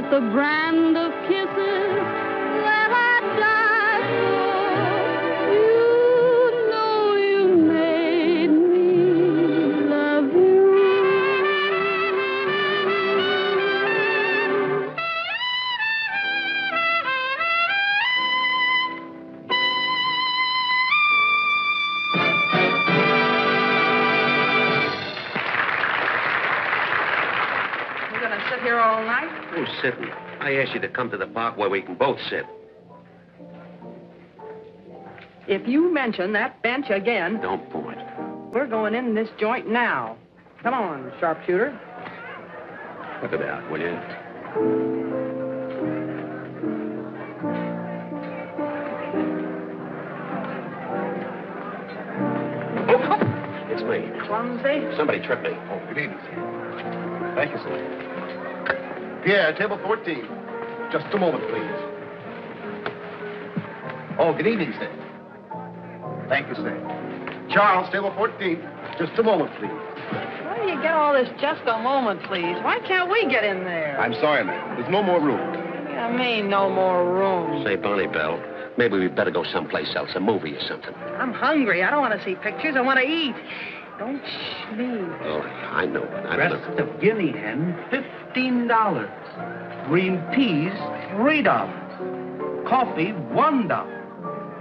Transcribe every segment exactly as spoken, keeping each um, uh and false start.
got the brand of kisses that I died for. You know you made me love you. We're gonna sit here all night? Who's sitting? I asked you to come to the park where we can both sit. If you mention that bench again... Don't point. We're going in this joint now. Come on, sharpshooter. Look it out, will you? Oh, it's me. Clumsy? Somebody tripped me. Oh, good evening, sir. Thank you, sir. Pierre, table fourteen. Just a moment, please. Oh, good evening, sir. Thank you, sir. Charles, table fourteen. Just a moment, please. Where do you get all this just a moment, please? Why can't we get in there? I'm sorry, ma'am. There's no more room. I mean, no more room. Say, Bonnie Bell, maybe we'd better go someplace else, a movie or something. I'm hungry. I don't want to see pictures. I want to eat. Don't sneeze. Oh, I know. I Breast know. of guinea hen, fifteen dollars. Green peas, three dollars. Coffee, one dollar,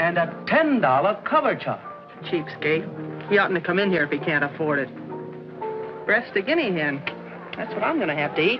and a ten dollar cover charge. Cheapskate. He oughtn't to come in here if he can't afford it. Breast of guinea hen. That's what I'm going to have to eat.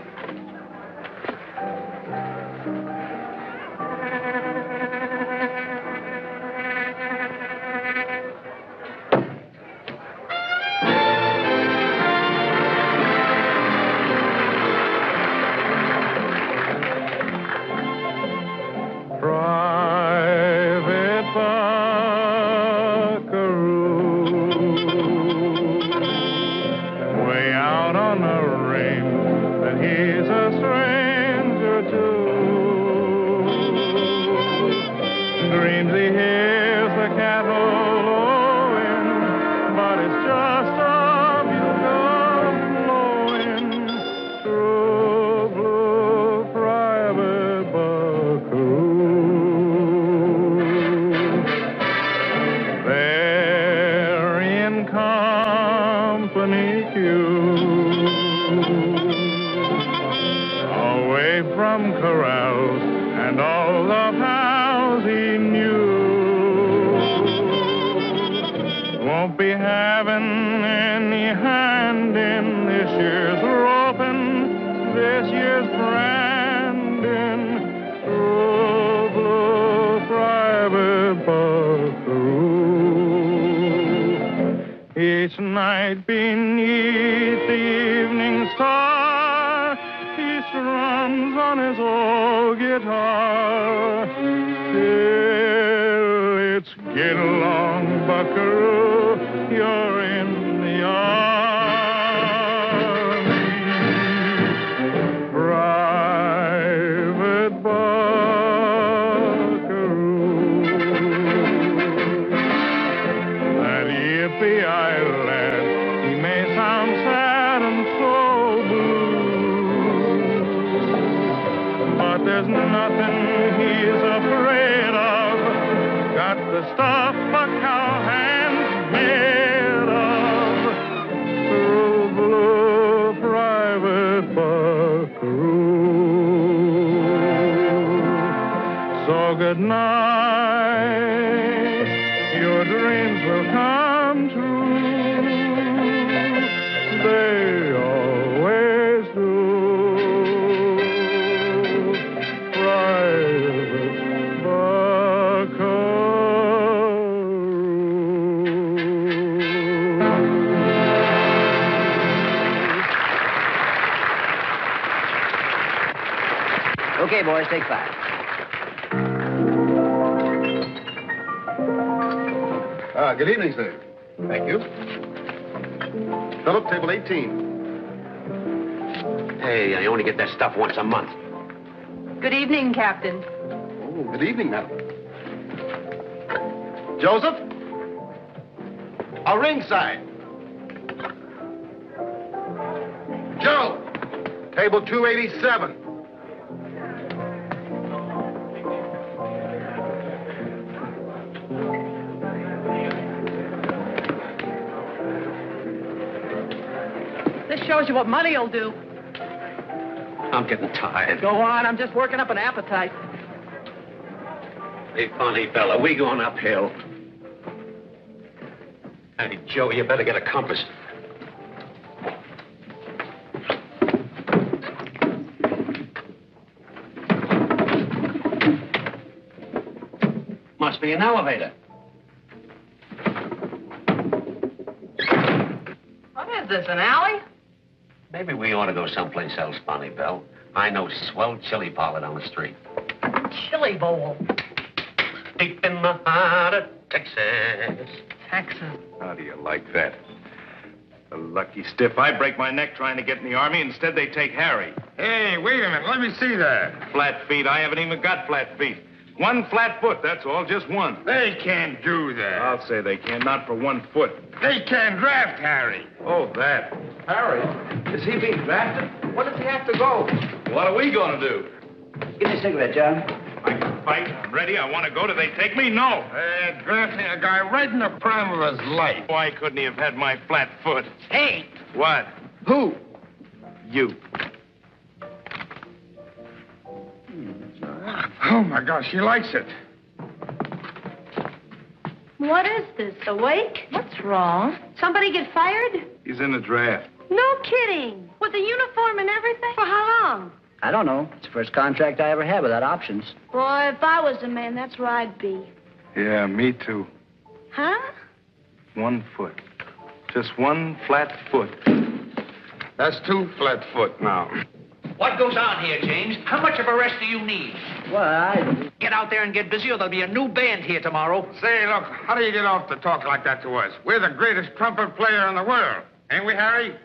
Okay, boys, take five. Ah, good evening, sir. Thank you. Philip, table eighteen. Hey, I only get that stuff once a month. Good evening, Captain. Oh, good evening, madam. Joseph? A ringside. Joe, table two eighty-seven. shows you what money will do. I'm getting tired. Go on. I'm just working up an appetite. Hey, Bonnie Bella, we going uphill. Hey, Joey, you better get a compass. Must be an elevator. What is this, an alley? Maybe we ought to go someplace else, Bonnie Bell. I know swell chili parlor down the street. Chili bowl. Deep in the heart of Texas. Texas. How do you like that? The lucky stiff. I break my neck trying to get in the army. Instead, they take Harry. Hey, wait a minute. Let me see that. Flat feet. I haven't even got flat feet. One flat foot, that's all. Just one. They can't do that. I'll say they can. Not for one foot. They can't draft Harry. Oh, that. Harry? Is he being drafted? What does he have to go? What are we going to do? Give me a cigarette, John. I can fight. I'm ready. I want to go. Do they take me? No. Uh, drafting a guy right in the prime of his life. Why couldn't he have had my flat foot? Hey! What? Who? You. Oh, my gosh. She likes it. What is this, a wake? What's wrong? Somebody get fired? He's in the draft. No kidding. With a uniform and everything? For how long? I don't know. It's the first contract I ever had without options. Boy, if I was a man, that's where I'd be. Yeah, me too. Huh? One foot. Just one flat foot. That's two flat foot now. What goes on here, James? How much of a rest do you need? Well, I... Get out there and get busy, or there'll be a new band here tomorrow. Say, look, how do you get off to talk like that to us? We're the greatest trumpet player in the world. Ain't we, Harry?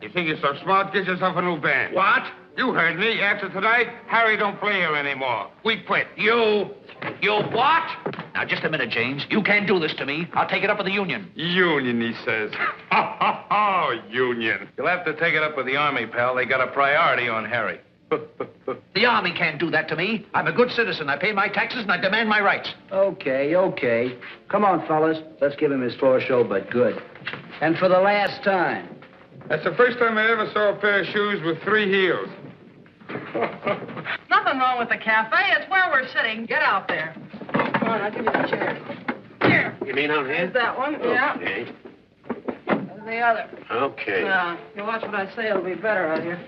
You think you're so smart, get yourself a new band. What? You heard me. After tonight, Harry don't play here anymore. We quit. You... You what? Now, just a minute, James. You can't do this to me. I'll take it up with the union. Union, he says. Ha, ha, ha, union. You'll have to take it up with the Army, pal. They got a priority on Harry. The Army can't do that to me. I'm a good citizen. I pay my taxes and I demand my rights. Okay, okay. Come on, fellas. Let's give him his floor show, but good. And for the last time. That's the first time I ever saw a pair of shoes with three heels. Nothing wrong with the cafe. It's where we're sitting. Get out there. Come on, I'll give you the chair. Here. You mean out here? There's that one. Okay. Yeah. Okay. There's the other. Okay. Now, if you watch what I say, it'll be better out here.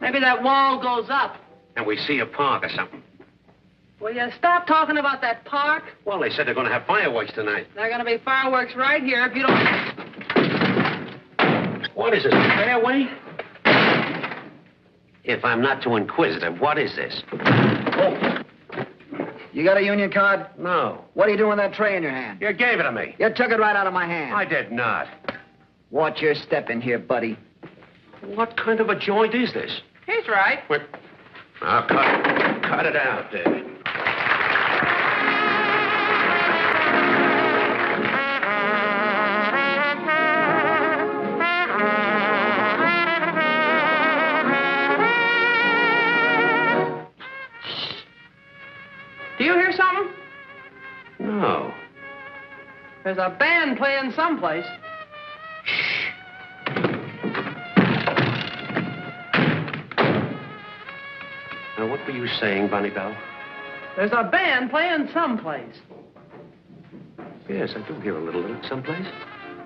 Maybe that wall goes up. And we see a park or something. Will you stop talking about that park? Well, they said they're going to have fireworks tonight. There are going to be fireworks right here if you don't... What is this, a fairway? If I'm not too inquisitive, what is this? Oh. You got a union card? No. What are you doing with that tray in your hand? You gave it to me. You took it right out of my hand. I did not. Watch your step in here, buddy. What kind of a joint is this? He's right. Well, now, cut, cut it out, David. No. There's a band playing someplace. Shh. Now, what were you saying, Bonnie Bell? There's a band playing someplace. Yes, I do hear a little of it someplace.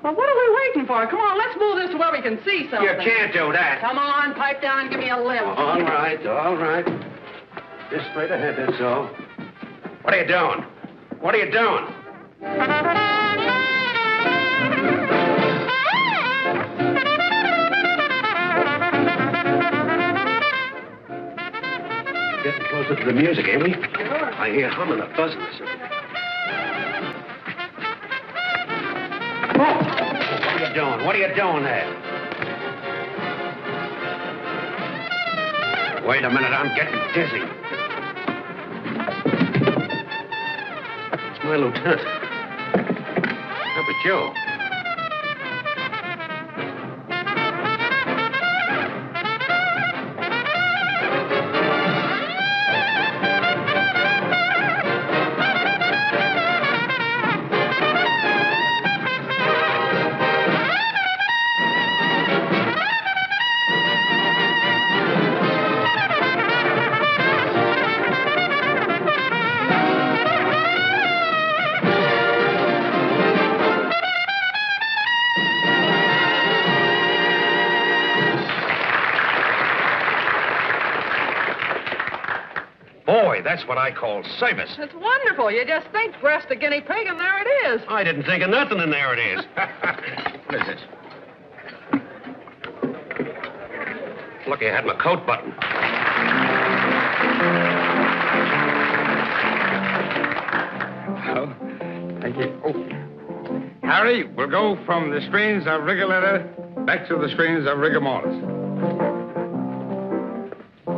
Well, what are we waiting for? Come on, let's move this to where we can see something. You can't do that. Come on, pipe down and give me a lift. Oh, all right, all right. Just straight ahead, that's all. What are you doing? What are you doing? Getting closer to the music, ain't we? Sure. I hear humming or buzzing or something. What are you doing? What are you doing there? Wait a minute, I'm getting dizzy. My lieutenant. How about Joe? story. That's what I call service. It's wonderful. You just think, breast a guinea pig, and there it is. I didn't think of nothing, and there it is. What is this? Lucky I had my coat button. Well, thank you. Oh. Harry, we'll go from the strains of Rigoletta back to the strains of rigor mortis.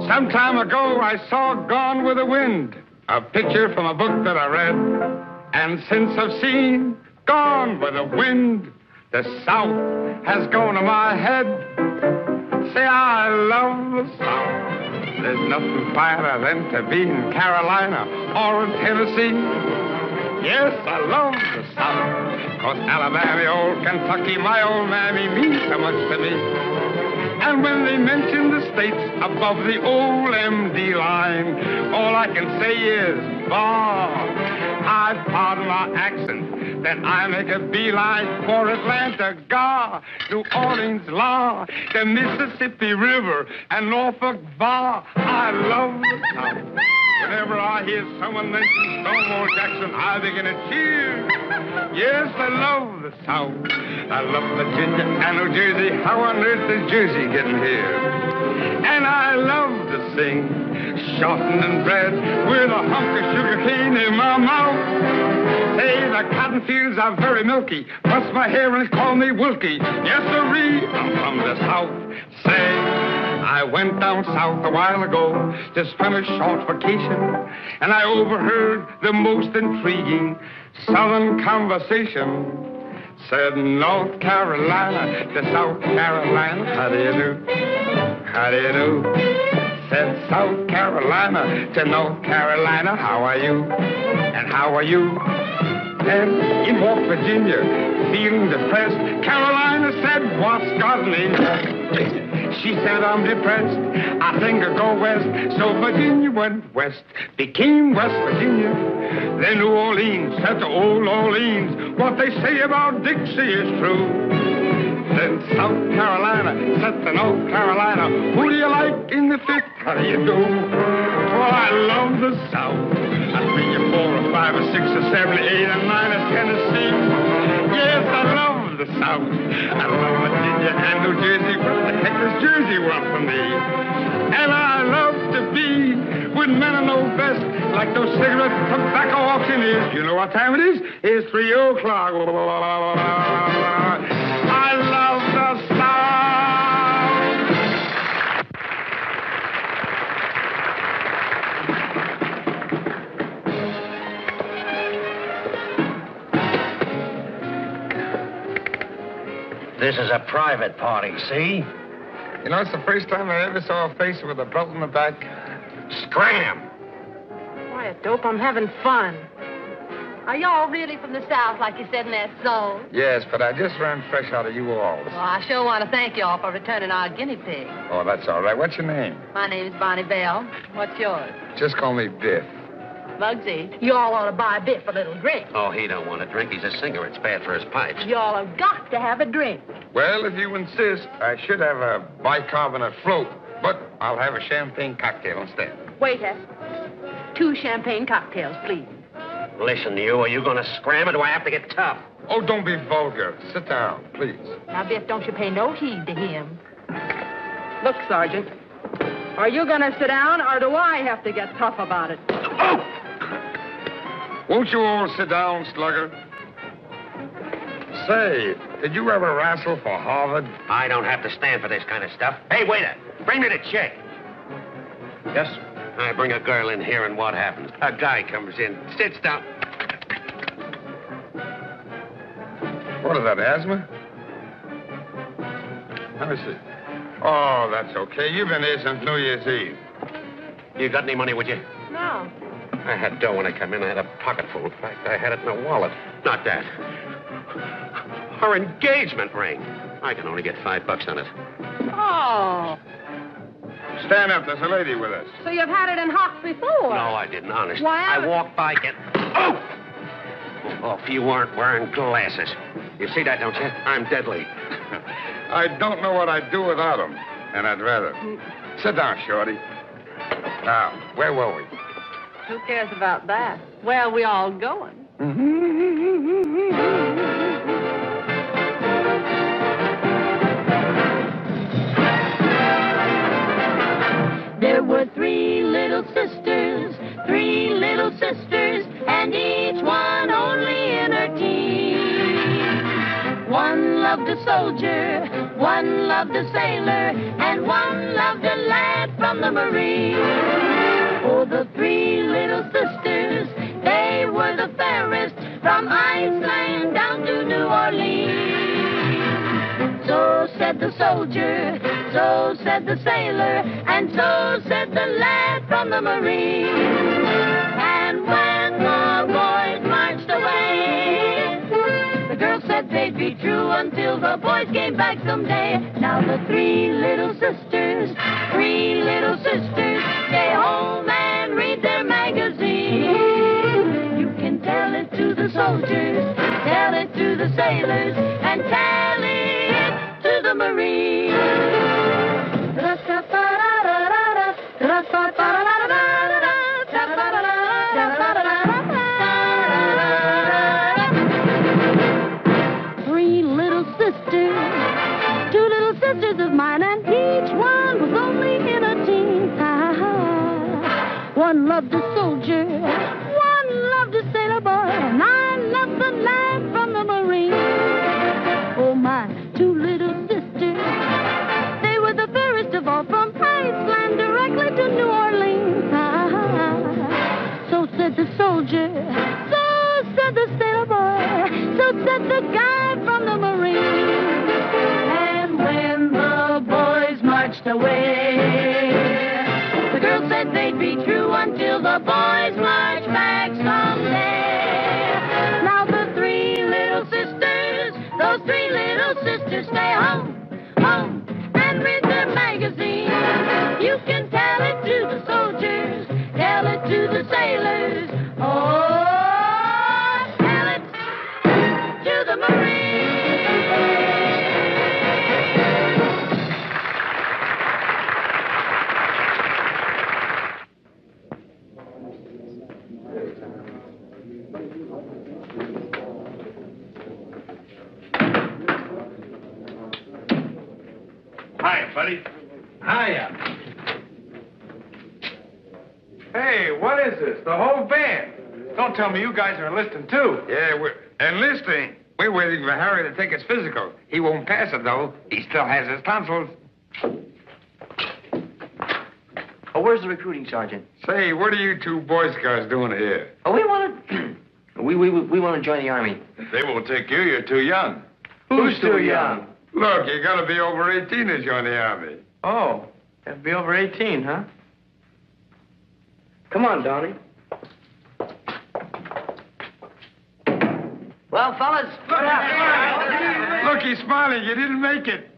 Some time ago, I saw Gone with the Wind, a picture from a book that I read. And since I've seen Gone with the Wind, the South has gone to my head. Say, I love the South. There's nothing finer than to be in Carolina or in Tennessee. Yes, I love the South, 'cause Alabama, old Kentucky, my old mammy means so much to me. And when they mention the states above the old M D line, all I can say is, bah! I pardon my accent, then I make a beeline for Atlanta, Gah! New Orleans, La! The Mississippi River, and Norfolk, Bah! I love the South. Whenever I hear someone mention Stonewall Jackson, I begin to cheer. Yes, I love the South. I love Virginia and New Jersey. How on earth is Jersey getting here? And I love to sing shortened and bread with a hunk of sugar cane in my mouth. Say, hey, the cotton fields are very milky. Brush my hair and call me Wilkie. Yes, sirree, I'm from the South. Say, I went down south a while ago, just from a short vacation, and I overheard the most intriguing southern conversation. Said North Carolina to South Carolina, how do you do? How do you do? Said South Carolina to North Carolina, how are you? And how are you? And in North Virginia, feeling depressed, Carolina said, what's got me? She said, I'm depressed. I think I'll go west. So Virginia went west, became West Virginia. Then New Orleans said to Old Orleans, what they say about Dixie is true. Then South Carolina said to North Carolina, who do you like in the fifth? How do you do? Oh, I love the South. I three or four or five or six or seven or eight or nine or Tennessee. Yes, I love the South. I love Virginia and New Jersey. What the heck does Jersey want from me? And I love to be with men I know best, like those cigarette tobacco auctioneers. You know what time it is? It's three o'clock. I love the South. This is a private party, see? You know, it's the first time I ever saw a face with a belt in the back. Scram! Quiet, dope. I'm having fun. Are y'all really from the South, like you said in that song? Yes, but I just ran fresh out of you all. Well, I sure want to thank y'all for returning our guinea pig. Oh, that's all right. What's your name? My name's Bonnie Bell. What's yours? Just call me Biff. Bugsy, you all ought to buy Biff a little drink. Oh, he don't want a drink. He's a singer. It's bad for his pipes. You all have got to have a drink. Well, if you insist, I should have a bicarbonate float, but I'll have a champagne cocktail instead. Waiter, two champagne cocktails, please. Listen, you, are you going to scram, or do I have to get tough? Oh, don't be vulgar. Sit down, please. Now, Biff, don't you pay no heed to him. Look, Sergeant, are you going to sit down, or do I have to get tough about it? Oh! Won't you all sit down, slugger? Say, did you ever wrestle for Harvard? I don't have to stand for this kind of stuff. Hey, waiter, bring me the check. Yes? I bring a girl in here, and what happens? A guy comes in, sits down. What is that, asthma? Let me see. Oh, that's okay. You've been here since New Year's Eve. You got any money with you? No. I had dough when I come in. I had a pocket full. In fact, I had it in a wallet. Not that. Her engagement ring. I can only get five bucks on it. Oh. Stand up. There's a lady with us. So you've had it in Hawks before? No, I didn't. Honest. Why? I, I walked by and... Oh! Oh, if you weren't wearing glasses. You see that, don't you? I'm deadly. I don't know what I'd do without them. And I'd rather... Mm. Sit down, Shorty. Now, where were we? Who cares about that? Where are we all going? There were three little sisters, three little sisters, and each one only in her teens. One loved a soldier, one loved a sailor, and one loved a lad from the Marines. Oh, the three little sisters, they were the fairest, from Iceland down to New Orleans. So said the soldier, so said the sailor, and so said the lad from the Marines. And when the boys marched away, the girls said they'd be true until the boys came back someday. Now the three little sisters, three little sisters, they home and read their magazine. You can tell it to the soldiers, tell it to the sailors, and tell it to the Marines. Three little sisters, two little sisters of mine, and each one was only in a teen. One loved a soldier, one loved a sailor boy, and I loved the lad from the Marines. Oh, my two little sisters, they were the fairest of all, from Iceland directly to New Orleans. Ah, so said the soldier, so said the sailor boy, so said the guy from the Marines. And when the boys marched away, the girls said they'd be true until the boys march back someday. Now the three little sisters, those three little sisters, stay home, home, and read their magazine. You can tell it to the soldiers, tell it to the sailors, oh, tell it to the Marines. Hiya, buddy. Hiya. Hey, what is this? The whole band. Don't tell me you guys are enlisting, too. Yeah, we're enlisting. We're waiting for Harry to take his physical. He won't pass it, though. He still has his tonsils. Oh, where's the recruiting sergeant? Say, what are you two Boy Scouts doing here? Oh, we want to... we, we, we want to join the Army. If they won't take you, you're too young. Who's, Who's too young? young? Look, you gotta be over eighteen to join the Army. Oh, gotta be over eighteen, huh? Come on, Donnie. Well, fellas. Look, look, he's smiling. You didn't make it.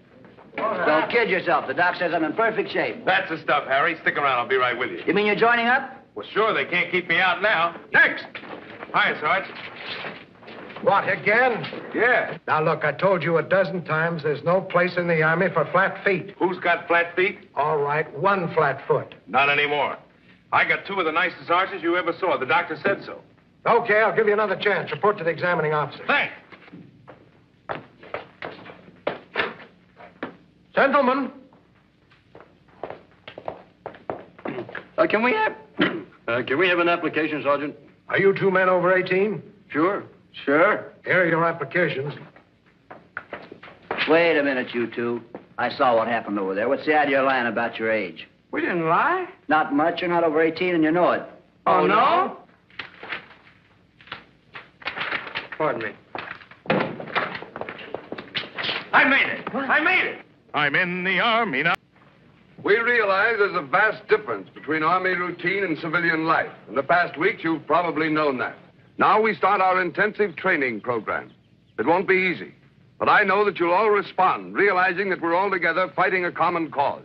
Don't kid yourself. The doc says I'm in perfect shape. That's the stuff, Harry. Stick around. I'll be right with you. You mean you're joining up? Well, sure. They can't keep me out now. Next. Hi, Sarge. What, again? Yeah. Now, look, I told you a dozen times there's no place in the Army for flat feet. Who's got flat feet? All right, one flat foot. Not anymore. I got two of the nicest arches you ever saw. The doctor said so. Okay, I'll give you another chance. Report to the examining officer. Thanks. Gentlemen. Uh, can we have... uh, can we have an application, Sergeant? Are you two men over eighteen? Sure. Sure. Here are your applications. Wait a minute, you two. I saw what happened over there. What's the idea of lying about your age? We didn't lie. Not much. You're not over eighteen, and you know it. Oh, oh no? no? Pardon me. I made it. What? I made it. I'm in the Army now. We realize there's a vast difference between Army routine and civilian life. In the past weeks, you've probably known that. Now we start our intensive training program. It won't be easy, but I know that you'll all respond, realizing that we're all together fighting a common cause.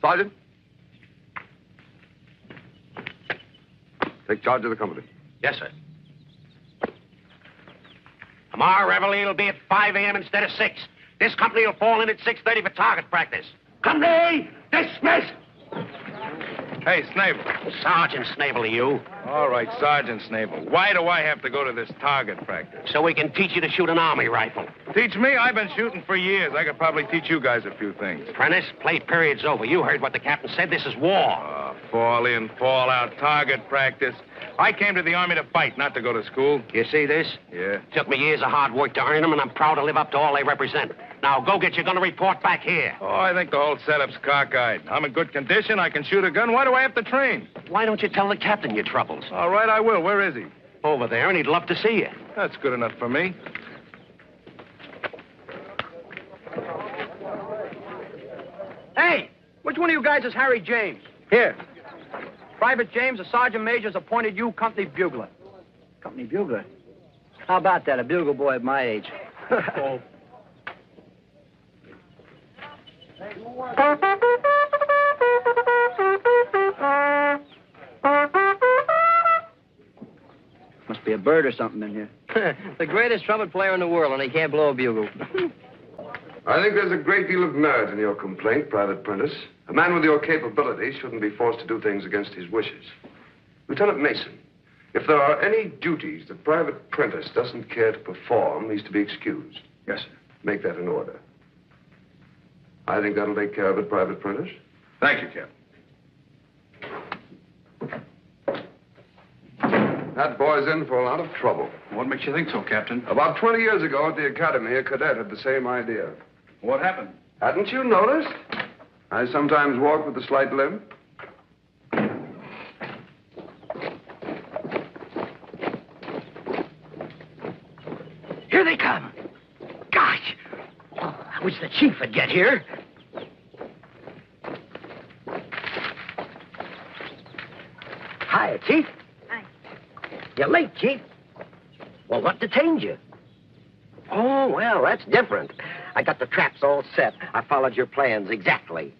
Sergeant? Take charge of the company. Yes, sir. Tomorrow, Reveille will be at five A M instead of six. This company will fall in at six thirty for target practice. Company, dismissed! Hey, Snavel. Sergeant Snavel, are you? All right, Sergeant Snavel. Why do I have to go to this target practice? So we can teach you to shoot an army rifle. Teach me? I've been shooting for years. I could probably teach you guys a few things. Prentice, play period's over. You heard what the captain said. This is war. Uh, fall in, fall out, target practice. I came to the army to fight, not to go to school. You see this? Yeah. Took me years of hard work to earn them, and I'm proud to live up to all they represent. Now, go get your gun and report back here. Oh, I think the whole setup's cockeyed. I'm in good condition. I can shoot a gun. Why do I have to train? Why don't you tell the captain your troubles? All right, I will. Where is he? Over there, and he'd love to see you. That's good enough for me. Hey, which one of you guys is Harry James? Here. Private James, a sergeant major's appointed you company bugler. Company bugler? How about that, a bugle boy at my age? Oh. Must be a bird or something in here. The greatest trumpet player in the world, and he can't blow a bugle. I think there's a great deal of merit in your complaint, Private Prentice. A man with your capabilities shouldn't be forced to do things against his wishes. Lieutenant Mason, if there are any duties that Private Prentice doesn't care to perform, he's to be excused. Yes, sir. Make that an order. I think that'll take care of it, Private Prentice. Thank you, Captain. That boy's in for a lot of trouble. What makes you think so, Captain? About twenty years ago at the academy, a cadet had the same idea. What happened? Hadn't you noticed? I sometimes walk with a slight limp. Here they come. Gosh! Oh, I wish the chief would get here. Hiya, Chief. Hi. You're late, Chief. Well, what detained you? Oh, well, that's different. I got the traps all set. I followed your plans exactly.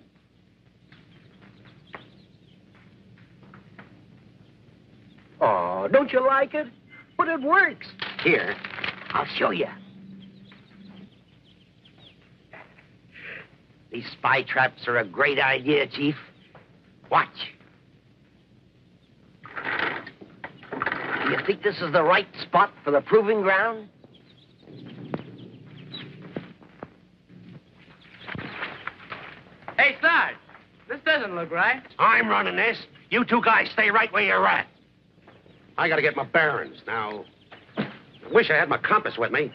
Oh, don't you like it? But it works. Here, I'll show you. These spy traps are a great idea, Chief. Watch. Do you think this is the right spot for the proving ground? Hey, Sarge, this doesn't look right. I'm running this. You two guys stay right where you're at. I gotta get my bearings now. I wish I had my compass with me.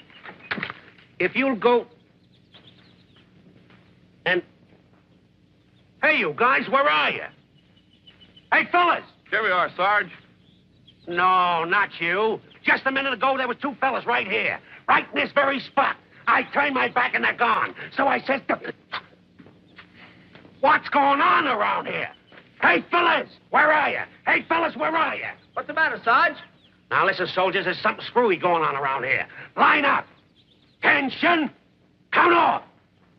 If you'll go... And... Hey, you guys, where are you? Hey, fellas! Here we are, Sarge. No, not you. Just a minute ago, there was two fellas right here. Right in this very spot. I turned my back and they're gone. So I said... What's going on around here? Hey, fellas, where are you? Hey, fellas, where are you? What's the matter, Sarge? Now, listen, soldiers, there's something screwy going on around here. Line up. Tension. Count off.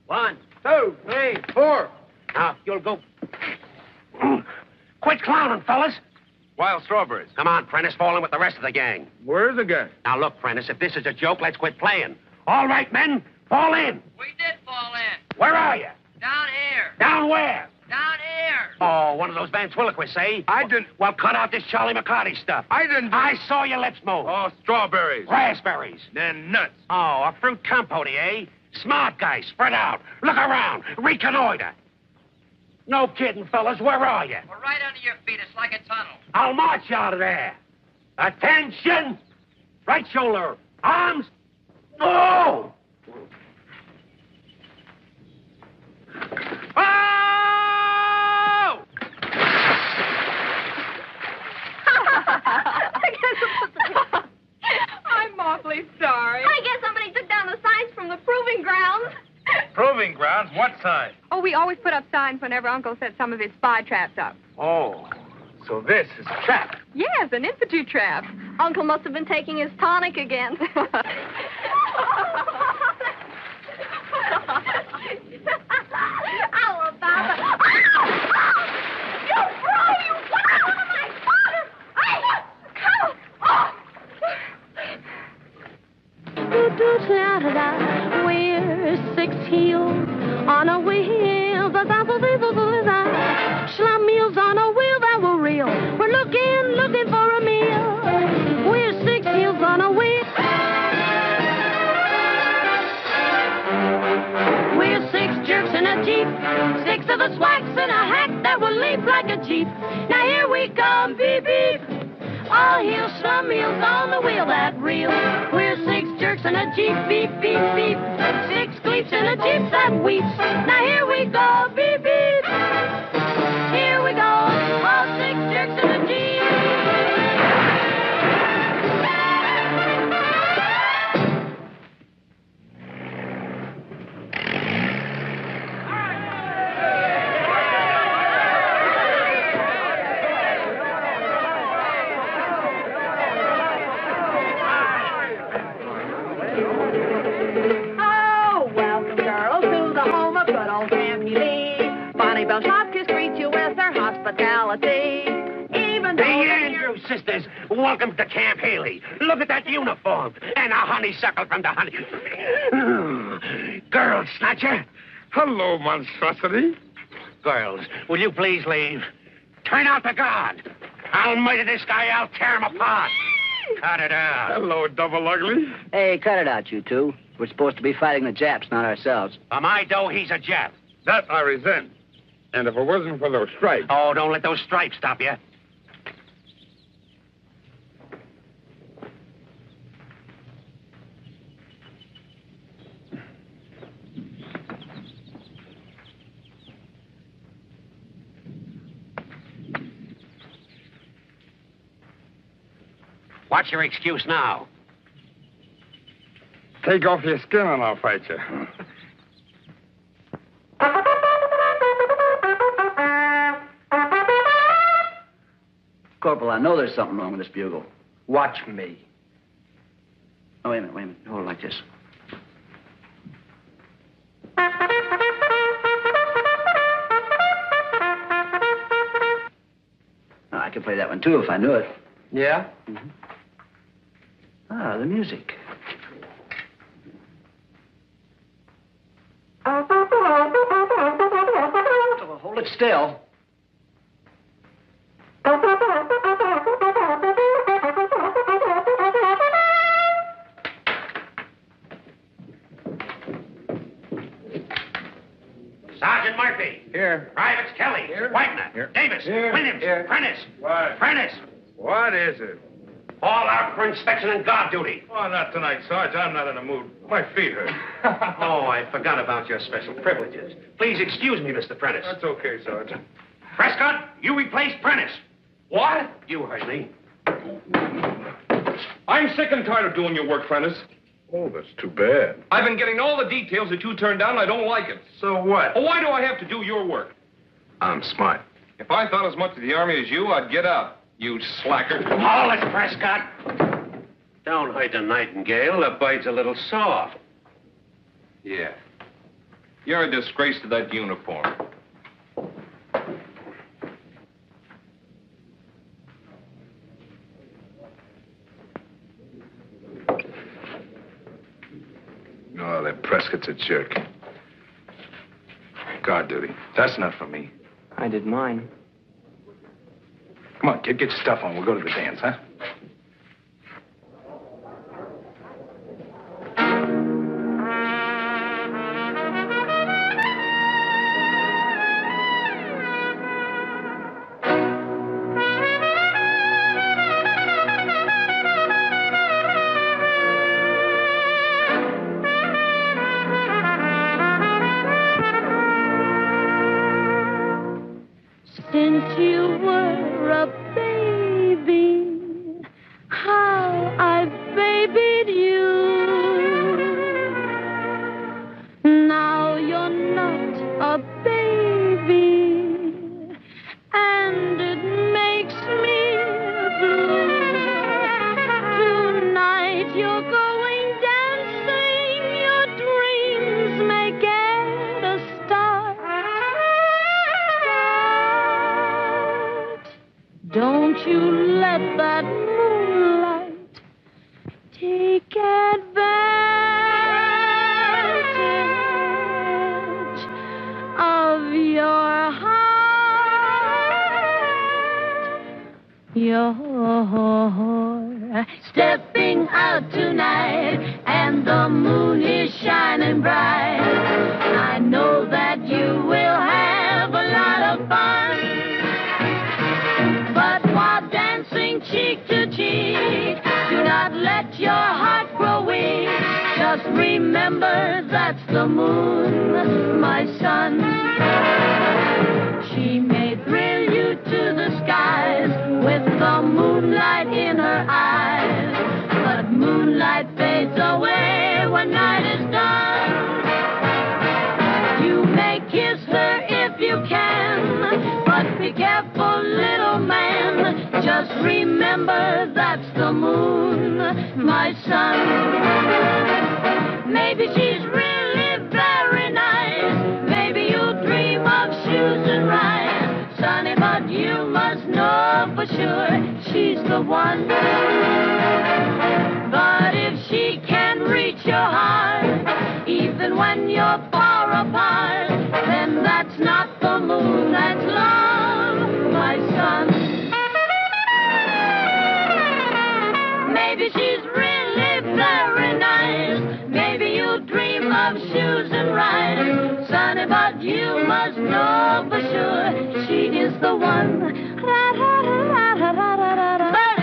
One, two, three, four. Now, you'll go... Quit clowning, fellas. Wild strawberries. Come on, Prentice, fall in with the rest of the gang. Where's the gang? Now, look, Prentice, if this is a joke, let's quit playing. All right, men, fall in. We did fall in. Where are you? Down here. Down where? Down here. Oh, one of those ventriloquists, eh? I didn't... Well, cut out this Charlie McCarty stuff. I didn't... I saw your lips move. Oh, strawberries. Raspberries. Then nuts. Oh, a fruit compote, eh? Smart guys, spread out. Look around. Reconnoiter. No kidding, fellas. Where are you? We're right under your feet. It's like a tunnel. I'll march you out of there. Attention. Right shoulder. Arms. Oh! Oh! I guess I'm awfully sorry. I guess somebody took down the signs from the proving grounds. Proving grounds? What sign? Oh, we always put up signs whenever Uncle set some of his spy traps up. Oh, so this is a trap? Yes, an institute trap. Uncle must have been taking his tonic again. We're six heels on a wheel, but I believe on a wheel. a jeep, six of us wax and a hack that will leap like a jeep. Now here we come, beep, beep. All heels, some heels on the wheel that reel. We're six jerks and a jeep, beep, beep, beep. Six gleeps and a jeep that weeps. Now here we go, beep, beep. Here we go, all six jerks and a jeep. Even the Andrews sisters, welcome to Camp Haley. Look at that uniform and a honeysuckle from the honey. Girl snatcher. Hello, monstrosity. Girls, will you please leave? Turn out the guard. I'll murder this guy. I'll tear him apart. Cut it out. Hello, double ugly. Hey, cut it out, you two. We're supposed to be fighting the Japs, not ourselves. Am I dough? He's a Jap. That I resent. And if it wasn't for those stripes... Oh, don't let those stripes stop you. What's your excuse now? Take off your skin and I'll fight you. Corporal, I know there's something wrong with this bugle. Watch me. Oh, wait a minute, wait a minute. Hold it like this. Oh, I could play that one, too, if I knew it. Yeah? Mm-hmm. Ah, the music. Oh, hold it still. Here. Privates Kelly. Here. Wagner. Here. Davis. Here. Williams. Here. Prentice. What? Prentice. What is it? All out for inspection and guard duty. Oh, not tonight, Sarge. I'm not in the mood. My feet hurt. Oh, I forgot about your special privileges. Please excuse me, Mister Prentice. That's okay, Sergeant. Prescott, you replace Prentice. What? You heard me. I'm sick and tired of doing your work, Prentice. Oh, that's too bad. I've been getting all the details that you turned down, and I don't like it. So what? Well, why do I have to do your work? I'm smart. If I thought as much of the Army as you, I'd get out, you slacker. Hold it, Prescott. Don't hurt the nightingale. The bird's a little soft. Yeah. You're a disgrace to that uniform. Oh, that Prescott's a jerk. Guard duty. That's not for me. I did mine. Come on, kid, get your stuff on. We'll go to the dance, huh? Tonight, and the moon is shining bright. I know that you cheek to cheek. Do not let your heart grow weak. Just remember that's the moon, my son. She may thrill you to the skies with the moonlight in her eyes, but moonlight fades away when night is done. You may kiss her if you can, but be careful, little man. Just remember that's the moon, my son. Maybe she's really very nice. Maybe you'll dream of shoes and rice, Sonny, but you must know for sure she's the one. But if she can reach your heart, even when you're far apart, then that's not the moon, that's love, my son. Maybe she's really very nice. Maybe you dream of shoes and rice, Sonny, but you must know for sure she is the one. But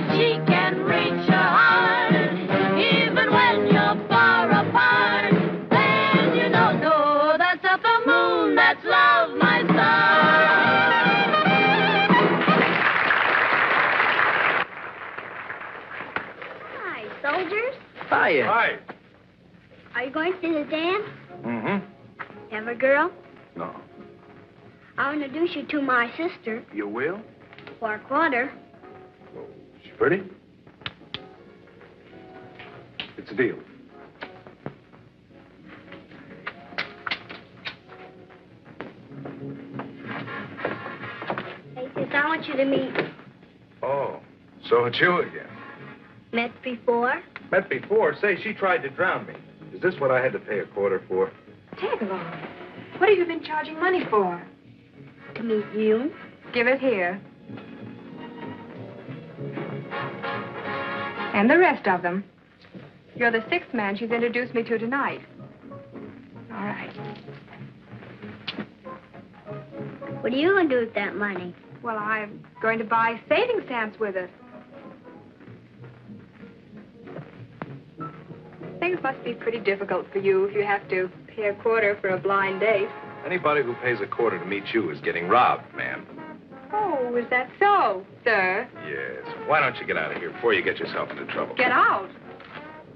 if she can reach your heart, even when you're far apart, then you don't know that's not the moon, that's love, my son. Hi, soldiers. Hiya. Hi. Are you going to the dance? Mm-hmm. Ever, girl? No. I'll introduce you to my sister. You will? Clark Water. Oh, she's pretty? It's a deal. Hey, sis, I want you to meet. Oh, so it's you again. Met before? Met before? Say, she tried to drown me. Is this what I had to pay a quarter for? Tag along. What have you been charging money for? To meet you. Give it here. And the rest of them. You're the sixth man she's introduced me to tonight. All right. What are you going to do with that money? Well, I'm going to buy savings stamps with it. Things must be pretty difficult for you if you have to pay a quarter for a blind date. Anybody who pays a quarter to meet you is getting robbed, ma'am. Oh, is that so, sir? Yes. Why don't you get out of here before you get yourself into trouble? Get out?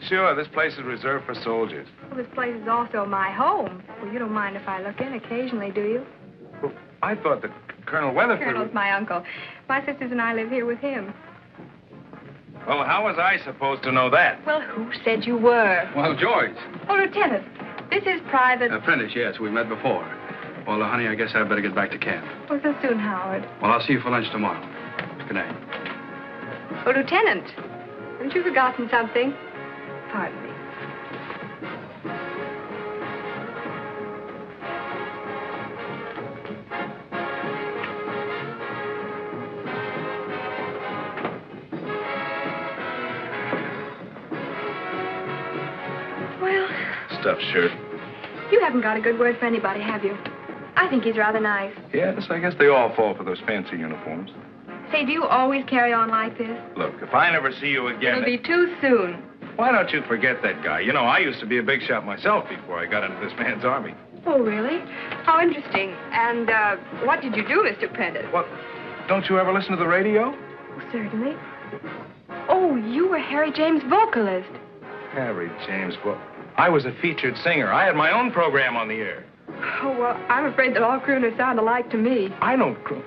Sure, this place is reserved for soldiers. Well, this place is also my home. Well, you don't mind if I look in occasionally, do you? Well, I thought that Colonel Weatherford... Colonel's my uncle. My sisters and I live here with him. Well, how was I supposed to know that? Well, who said you were? Well, George. Oh, Lieutenant, this is Private... Apprentice, yes, we met before. Well, honey, I guess I'd better get back to camp. Well, so soon, Howard. Well, I'll see you for lunch tomorrow. Good night. Oh, Lieutenant, haven't you forgotten something? Pardon me. Stuff shirt. You haven't got a good word for anybody, have you? I think he's rather nice. Yes, I guess they all fall for those fancy uniforms. Say, do you always carry on like this? Look, if I never see you again... It'll be too soon. Why don't you forget that guy? You know, I used to be a big shot myself before I got into this man's army. Oh, really? How interesting. And, uh, what did you do, Mister Prentice? What? Don't you ever listen to the radio? Oh, certainly. Oh, you were Harry James' vocalist. Harry James, well... I was a featured singer. I had my own program on the air. Oh, well, I'm afraid that all crooners sound alike to me. I don't croon.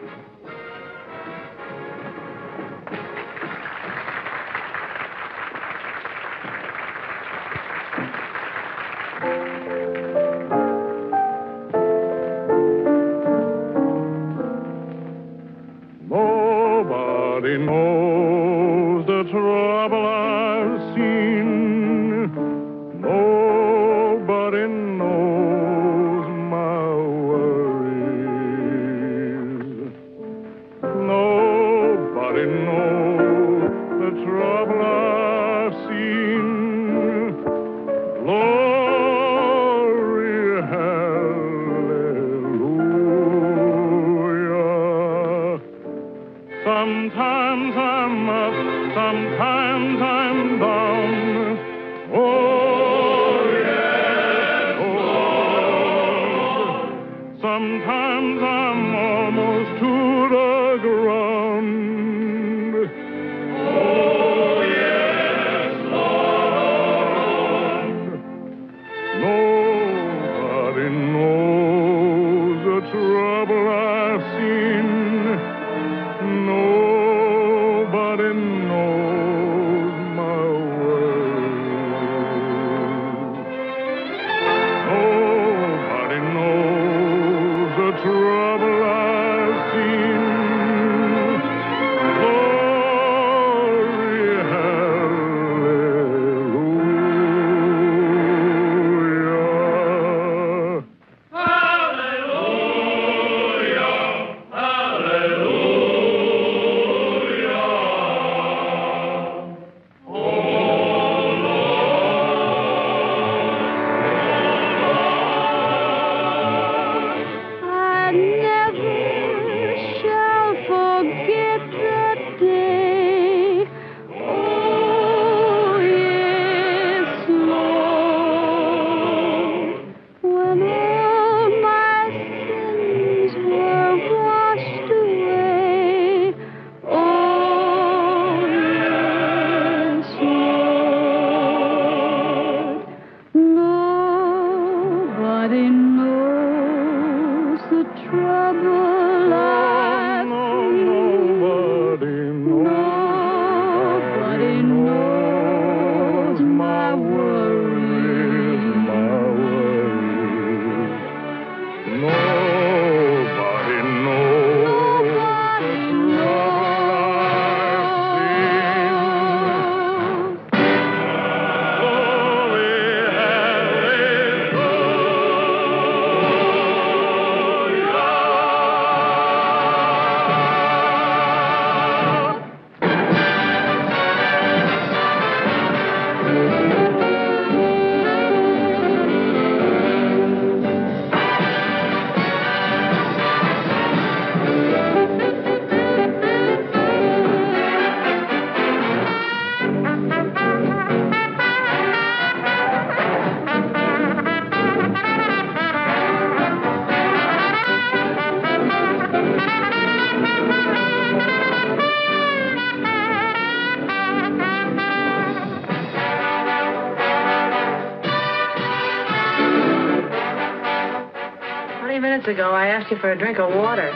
Nobody knows the trouble I've seen. Nobody knows my worries. Heaven knows the trouble I've seen. Nobody knows my world. Nobody knows the trouble I've seen. Minutes ago, I asked you for a drink of water.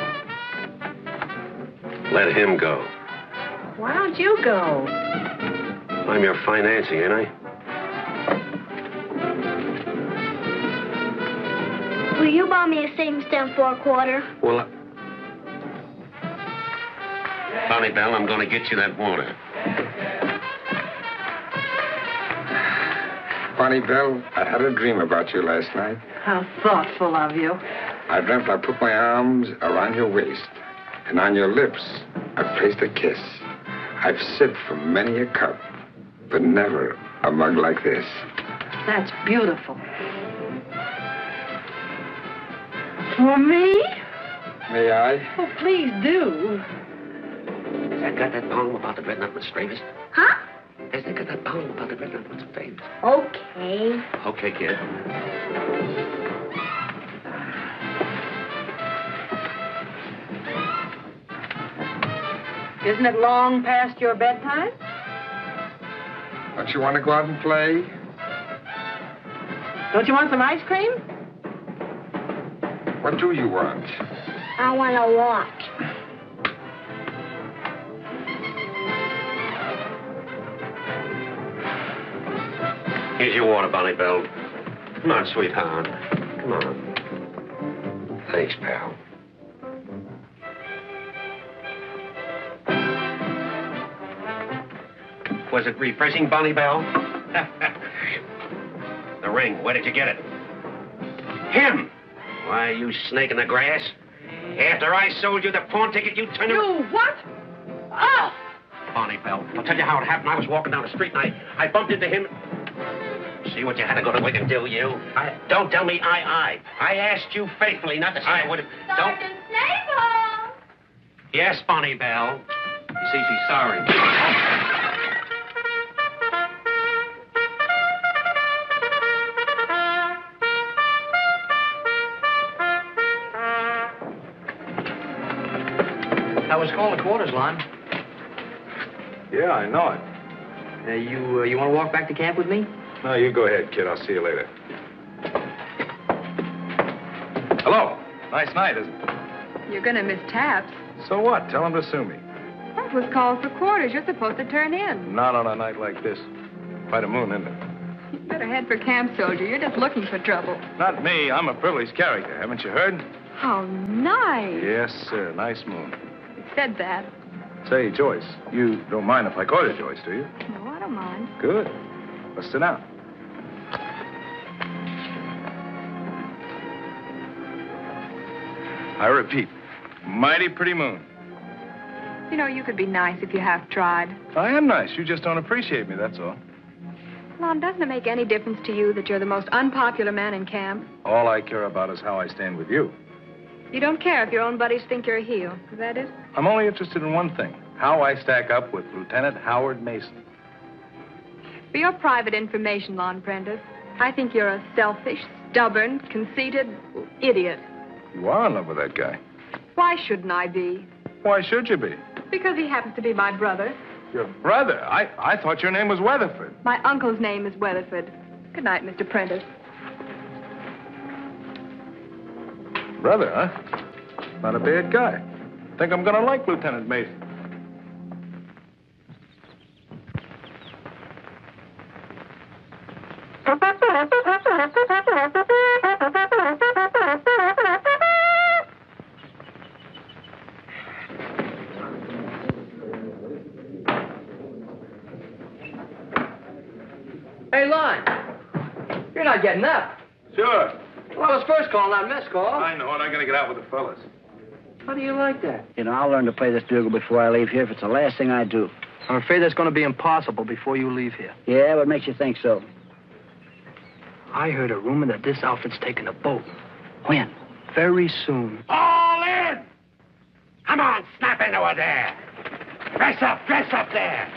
Let him go. Why don't you go? I'm your financing, ain't I? Will you buy me a savings stamp for a quarter? Well, I... Bonnie Bell, I'm going to get you that water. Bonnie Bell, I had a dream about you last night. How thoughtful of you. I dreamt I put my arms around your waist, and on your lips, I placed a kiss. I've sipped from many a cup, but never a mug like this. That's beautiful. For me? May I? Oh, please do. Has that got that poem about the dreadnought with Stravis? Huh? Has that got that poem about the dreadnought with Stravis? Okay. Okay, kid. Isn't it long past your bedtime? Don't you want to go out and play? Don't you want some ice cream? What do you want? I want to walk. Here's your water, Bonnie Bell. Come on, sweetheart. Come on. Thanks, pal. Was it refreshing, Bonnie Bell? The ring, where did you get it? Him! Why, you snake in the grass. After I sold you the pawn ticket, you turned... You what? Oh! Bonnie Bell, I'll tell you how it happened. I was walking down the street, and I, I bumped into him. See what you had to go to Wigan, do you? I, don't tell me I, I. I asked you faithfully not to say I would... Don't... Snapple! Yes, Bonnie Bell. You see, she's sorry. I was called to quarters, Lon. Yeah, I know it. Uh, you uh, you want to walk back to camp with me? No, you go ahead, kid. I'll see you later. Hello. Nice night, isn't it? You're going to miss taps. So what? Tell him to sue me. That was called for quarters. You're supposed to turn in. Not on a night like this. Quite a moon, isn't it? You better head for camp, soldier. You're just looking for trouble. Not me. I'm a privileged character. Haven't you heard? How nice. Yes, sir. Nice moon. You said that. Say, Joyce, you don't mind if I call you Joyce, do you? No, I don't mind. Good. Let's sit down. I repeat, mighty pretty moon. You know, you could be nice if you half tried. I am nice. You just don't appreciate me, that's all. Lon, doesn't it make any difference to you that you're the most unpopular man in camp? All I care about is how I stand with you. You don't care if your own buddies think you're a heel, is that it? I'm only interested in one thing, how I stack up with Lieutenant Howard Mason. For your private information, Lon Prentice, I think you're a selfish, stubborn, conceited idiot. You are in love with that guy. Why shouldn't I be? Why should you be? Because he happens to be my brother. Your brother? I, I thought your name was Weatherford. My uncle's name is Weatherford. Good night, Mister Prentice. Brother, huh? Not a bad guy. Think I'm gonna like Lieutenant Mason. Hey, Lon, you're not getting up. Sure. Well, it's first call, not mess call. I know, and I gotta get out with the fellas. How do you like that? You know, I'll learn to play this bugle before I leave here if it's the last thing I do. I'm afraid that's gonna be impossible before you leave here. Yeah, what makes you think so? I heard a rumor that this outfit's taking a boat. When? Very soon. All in! Come on, snap into it there! Dress up, dress up there!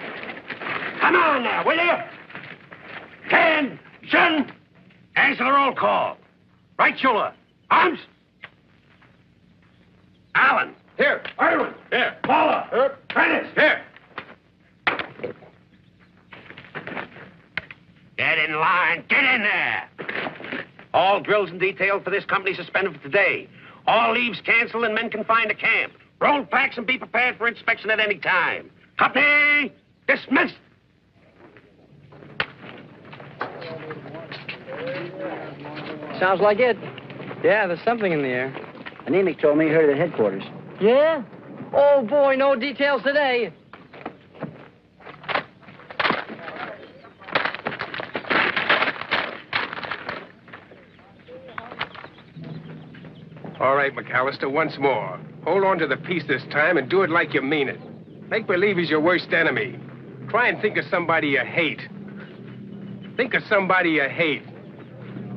Come on now, will you? Ken, Jun, answer the roll call. Right shoulder. Arms. Allen. Here. Irwin. Here. Paula. Here. Prentice. Here. Get in line. Get in there. All drills and details for this company suspended for today. All leaves canceled and men confined to camp. Roll packs and be prepared for inspection at any time. Company dismissed. Sounds like it. Yeah, there's something in the air. Anemic told me he heard it at headquarters. Yeah? Oh, boy, no details today. All right, McAllister, once more. Hold on to the piece this time and do it like you mean it. Make believe he's your worst enemy. Try and think of somebody you hate. Think of somebody you hate.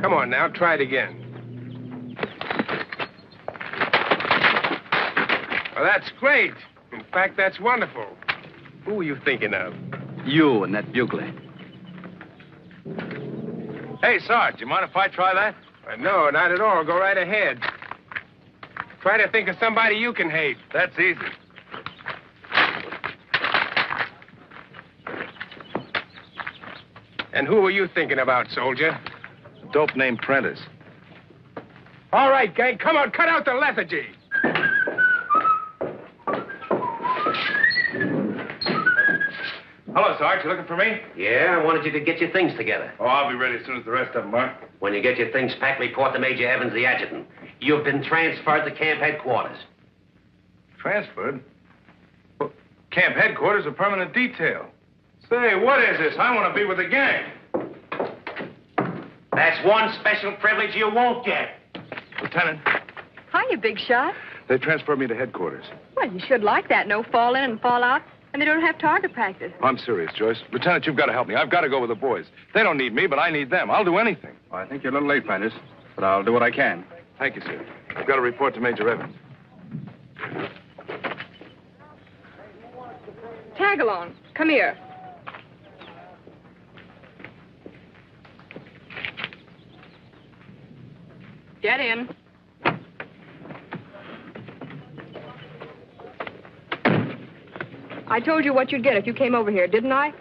Come on now, try it again. Well, that's great. In fact, that's wonderful. Who were you thinking of? You and that bugler. Hey, Sarge, you mind if I try that? Uh, no, not at all. Go right ahead. Try to think of somebody you can hate. That's easy. And who were you thinking about, soldier? Dope named Prentice. All right, gang, come on, cut out the lethargy. Hello, Sarge, you looking for me? Yeah, I wanted you to get your things together. Oh, I'll be ready as soon as the rest of them are. When you get your things packed, report to Major Evans, the adjutant. You've been transferred to camp headquarters. Transferred? Well, camp headquarters, a permanent detail. Say, what is this? I want to be with the gang. That's one special privilege you won't get. Lieutenant. Hiya, big shot. They transferred me to headquarters. Well, you should like that. No fall in and fall out. And they don't have target practice. I'm serious, Joyce. Lieutenant, you've got to help me. I've got to go with the boys. They don't need me, but I need them. I'll do anything. Well, I think you're a little late, Prentice, but I'll do what I can. Thank you, sir. I've got a report to Major Evans. Tagalong, come here. Get in. I told you what you'd get if you came over here, didn't I?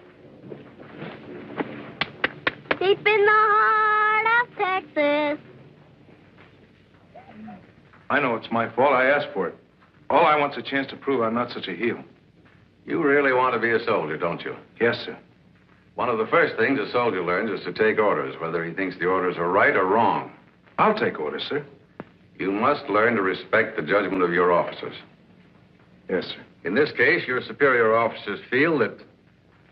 Deep in the heart of Texas. I know it's my fault. I asked for it. All I want's a chance to prove I'm not such a heel. You really want to be a soldier, don't you? Yes, sir. One of the first things a soldier learns is to take orders, whether he thinks the orders are right or wrong. I'll take orders, sir. You must learn to respect the judgment of your officers. Yes, sir. In this case, your superior officers feel that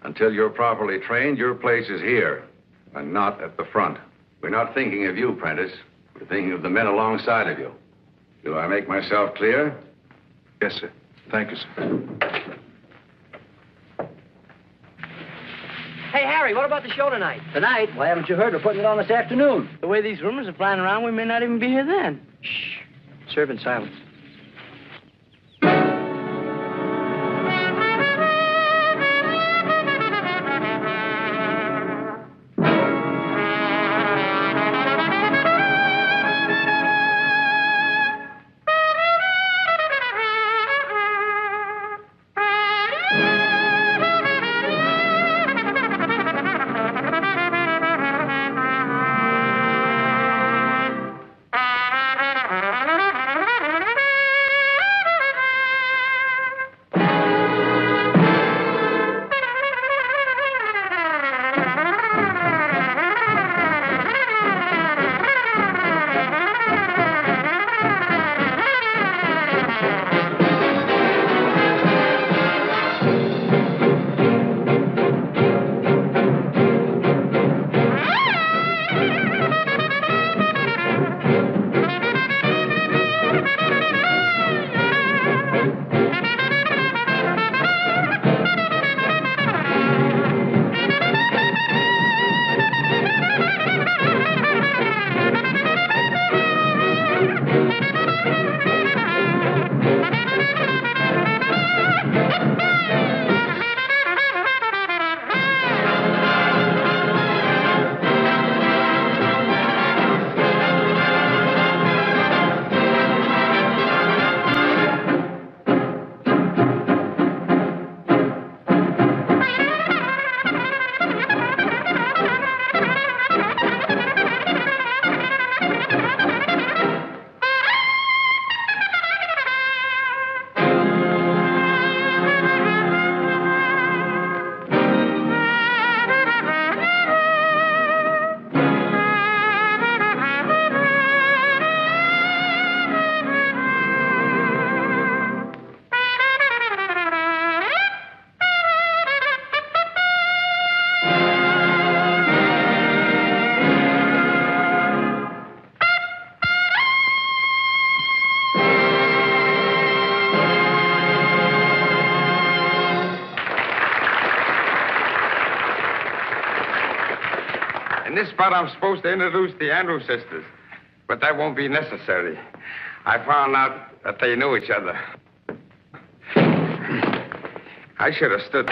until you're properly trained, your place is here and not at the front. We're not thinking of you, Prentice. We're thinking of the men alongside of you. Do I make myself clear? Yes, sir. Thank you, sir. Hey, Harry, what about the show tonight? Tonight? Why haven't you heard? We're putting it on this afternoon. The way these rumors are flying around, we may not even be here then. Shh. Serve in silence. I'm supposed to introduce the Andrews sisters, but that won't be necessary. I found out that they knew each other. I should have stood...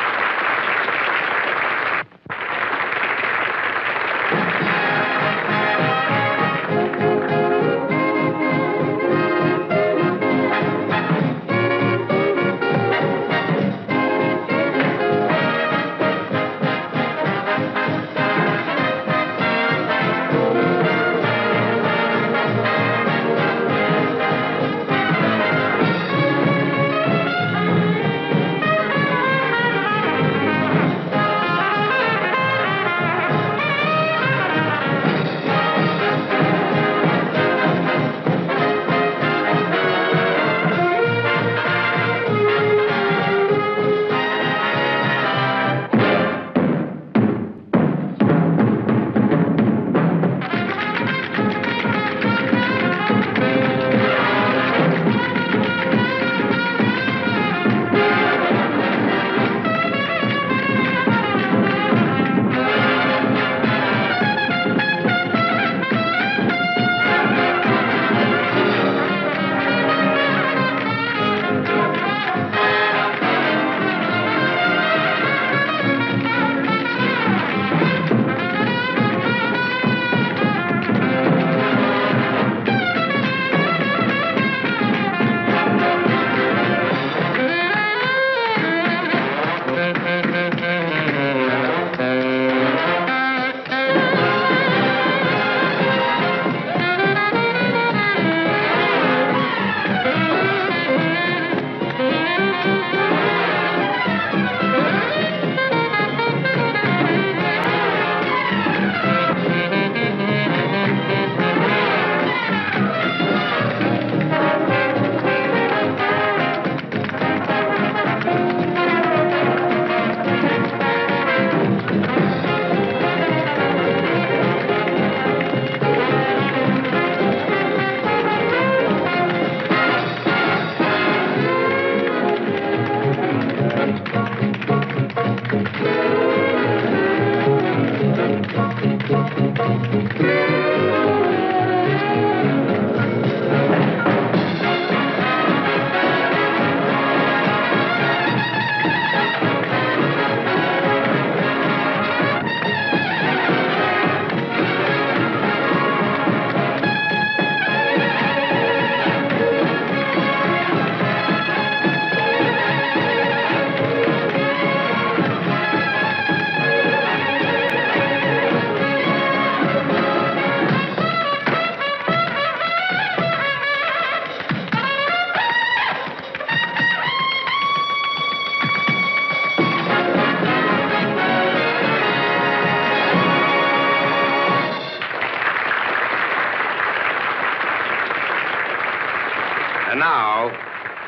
And now,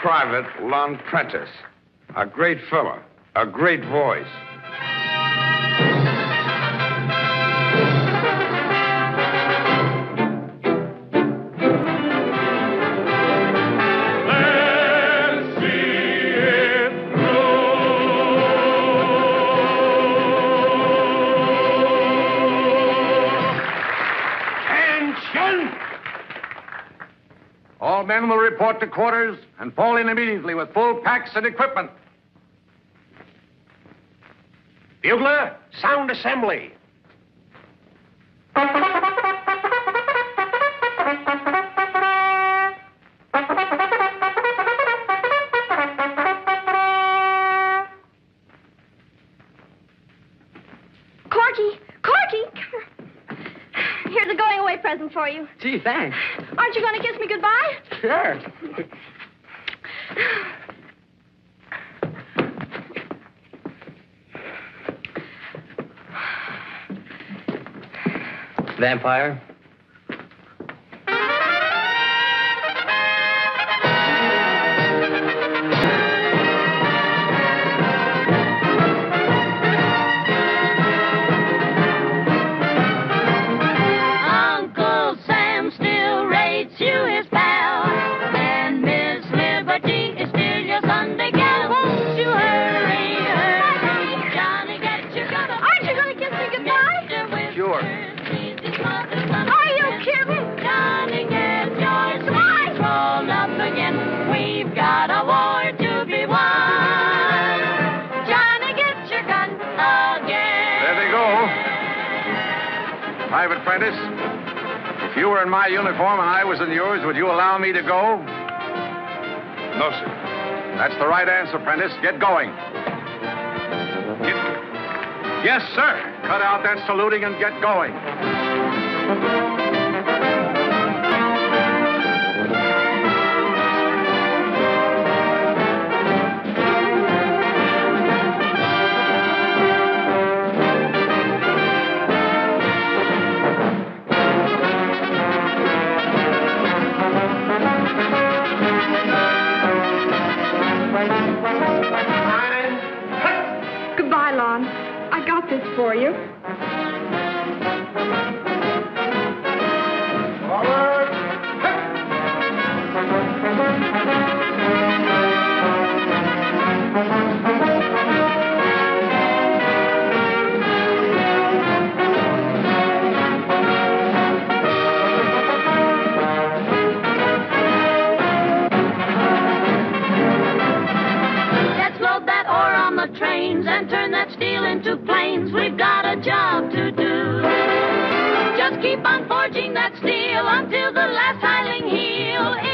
Private Lon Prentice. A great fella, a great voice. All men will report to quarters and fall in immediately with full packs and equipment. Bugler, sound assembly. Corky, Corky, here's a going-away present for you. Gee, thanks. Aren't you going to kiss me goodbye? Sure. Vampire? Private Prentice, if you were in my uniform and I was in yours, would you allow me to go? No, sir. That's the right answer, Prentice. Get going. Get... Yes, sir. Cut out that saluting and get going. For you. Forward. Let's load that ore on the trains and turn that steel into planes. We've got a job to do. Just keep on forging that steel until the last hiling heel is